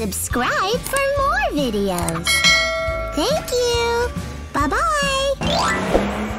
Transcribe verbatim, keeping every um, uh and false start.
subscribe for more videos. Thank you. Bye-bye.